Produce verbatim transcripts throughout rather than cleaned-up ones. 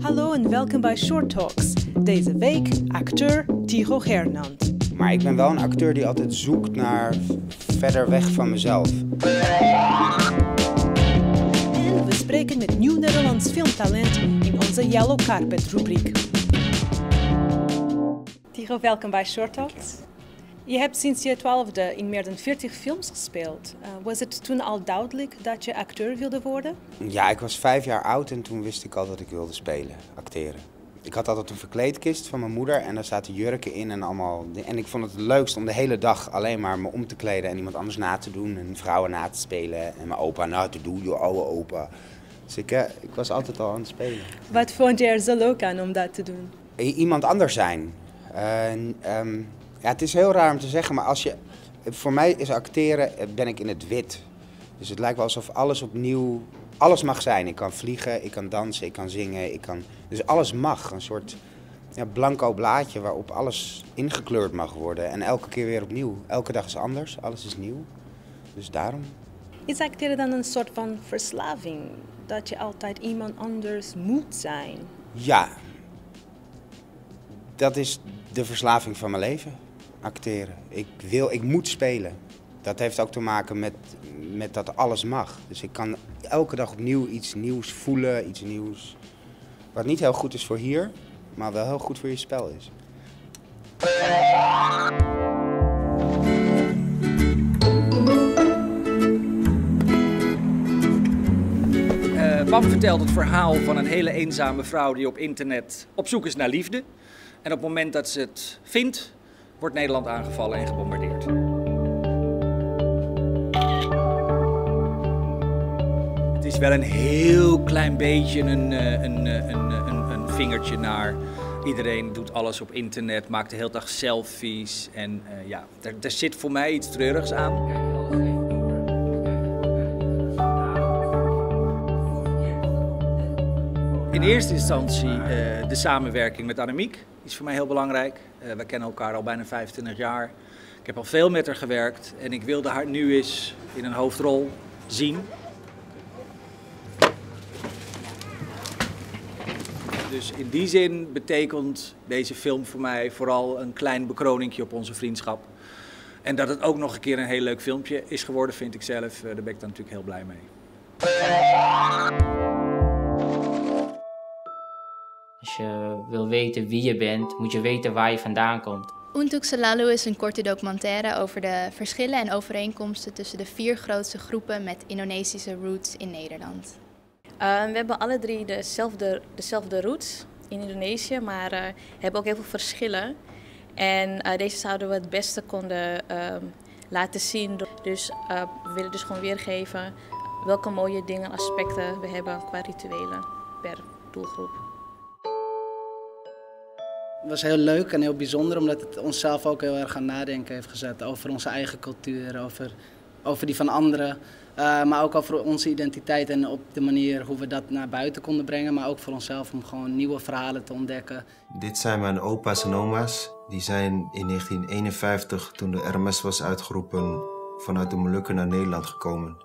Hallo en welkom bij Short Talks. Deze week acteur Tygo Gernandt. Maar ik ben wel een acteur die altijd zoekt naar verder weg van mezelf. En we spreken met nieuw Nederlands filmtalent in onze Yellow Carpet rubriek. Tygo, welkom bij Short Talks. Je hebt sinds je twaalfde in meer dan veertig films gespeeld. Uh, was het toen al duidelijk dat je acteur wilde worden? Ja, ik was vijf jaar oud en toen wist ik al dat ik wilde spelen, acteren. Ik had altijd een verkleedkist van mijn moeder en daar zaten jurken in en allemaal. En ik vond het het leukst om de hele dag alleen maar me om te kleden en iemand anders na te doen. En vrouwen na te spelen en mijn opa na te doen, je oude opa. Dus ik, eh, ik was altijd al aan het spelen. Wat vond je er zo leuk aan om dat te doen? Iemand anders zijn. Uh, um, ja, het is heel raar om te zeggen, maar als je, voor mij is acteren, ben ik in het wit. Dus het lijkt wel alsof alles opnieuw, alles mag zijn. Ik kan vliegen, ik kan dansen, ik kan zingen, ik kan, dus alles mag. Een soort ja, blanco blaadje waarop alles ingekleurd mag worden en elke keer weer opnieuw. Elke dag is anders, alles is nieuw, dus daarom. Is acteren dan een soort van verslaving, dat je altijd iemand anders moet zijn? Ja, dat is de verslaving van mijn leven, acteren. Ik wil, ik moet spelen. Dat heeft ook te maken met, met dat alles mag. Dus ik kan elke dag opnieuw iets nieuws voelen, iets nieuws. Wat niet heel goed is voor hier, maar wel heel goed voor je spel is. Uh, Bam vertelt het verhaal van een hele eenzame vrouw die op internet op zoek is naar liefde. En op het moment dat ze het vindt, wordt Nederland aangevallen en gebombardeerd. Het is wel een heel klein beetje een, een, een, een, een vingertje naar iedereen doet alles op internet, maakt de hele dag selfies en uh, ja, daar, daar zit voor mij iets treurigs aan. In eerste instantie uh, de samenwerking met Annemiek is voor mij heel belangrijk. Uh, we kennen elkaar al bijna vijfentwintig jaar. Ik heb al veel met haar gewerkt en ik wilde haar nu eens in een hoofdrol zien. Dus in die zin betekent deze film voor mij vooral een klein bekroningje op onze vriendschap. En dat het ook nog een keer een heel leuk filmpje is geworden, vind ik zelf. Daar ben ik dan natuurlijk heel blij mee. Als je wil weten wie je bent, moet je weten waar je vandaan komt. Untuk Selalu is een korte documentaire over de verschillen en overeenkomsten tussen de vier grootste groepen met Indonesische roots in Nederland. Uh, we hebben alle drie dezelfde, dezelfde roots in Indonesië, maar uh, hebben ook heel veel verschillen. En uh, deze zouden we het beste konden uh, laten zien. Dus uh, we willen dus gewoon weergeven welke mooie dingen, aspecten we hebben qua rituelen per doelgroep. Het was heel leuk en heel bijzonder, omdat het onszelf ook heel erg aan nadenken heeft gezet over onze eigen cultuur, over, over die van anderen. Uh, maar ook over onze identiteit en op de manier hoe we dat naar buiten konden brengen. Maar ook voor onszelf om gewoon nieuwe verhalen te ontdekken. Dit zijn mijn opa's en oma's. Die zijn in negentien eenenvijftig, toen de R M S was uitgeroepen, vanuit de Molukken naar Nederland gekomen.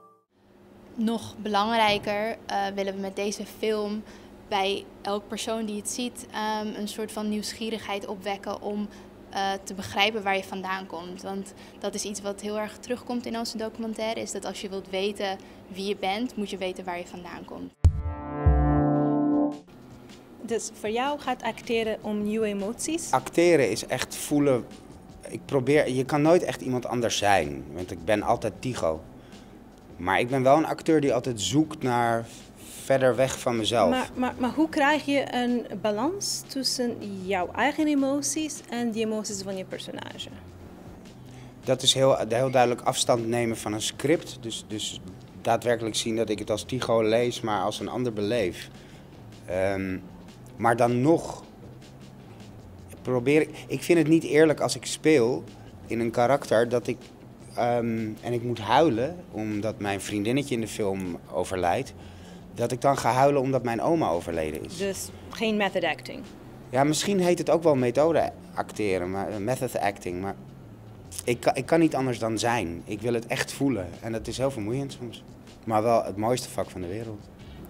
Nog belangrijker uh, willen we met deze film bij elk persoon die het ziet um, een soort van nieuwsgierigheid opwekken om Uh, te begrijpen waar je vandaan komt. Want dat is iets wat heel erg terugkomt in onze documentaire, is dat als je wilt weten wie je bent, moet je weten waar je vandaan komt. Dus voor jou gaat acteren om nieuwe emoties? Acteren is echt voelen. Ik probeer, je kan nooit echt iemand anders zijn, want ik ben altijd Tygo. Maar ik ben wel een acteur die altijd zoekt naar verder weg van mezelf. Maar, maar, maar hoe krijg je een balans tussen jouw eigen emoties en de emoties van je personage? Dat is heel, heel duidelijk afstand nemen van een script. Dus, dus daadwerkelijk zien dat ik het als Tygo lees, maar als een ander beleef. Um, maar dan nog probeer ik... Ik vind het niet eerlijk als ik speel in een karakter dat ik... Um, en ik moet huilen omdat mijn vriendinnetje in de film overlijdt. Dat ik dan ga huilen omdat mijn oma overleden is. Dus geen method acting? Ja, misschien heet het ook wel methode acteren, maar, method acting, maar ik kan, ik kan niet anders dan zijn. Ik wil het echt voelen en dat is heel vermoeiend soms. Maar wel het mooiste vak van de wereld.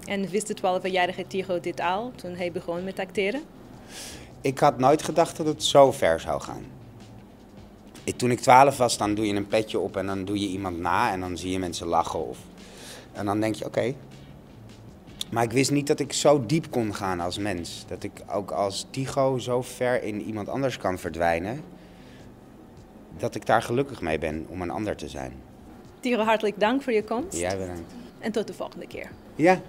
En wist de twaalfjarige Tygo dit al toen hij begon met acteren? Ik had nooit gedacht dat het zo ver zou gaan. Ik, toen ik twaalf was, dan doe je een petje op en dan doe je iemand na en dan zie je mensen lachen. Of, en dan denk je, oké. Okay. Maar ik wist niet dat ik zo diep kon gaan als mens. Dat ik ook als Tygo zo ver in iemand anders kan verdwijnen. Dat ik daar gelukkig mee ben om een ander te zijn. Tygo, hartelijk dank voor je komst. Jij bedankt. En tot de volgende keer. Ja.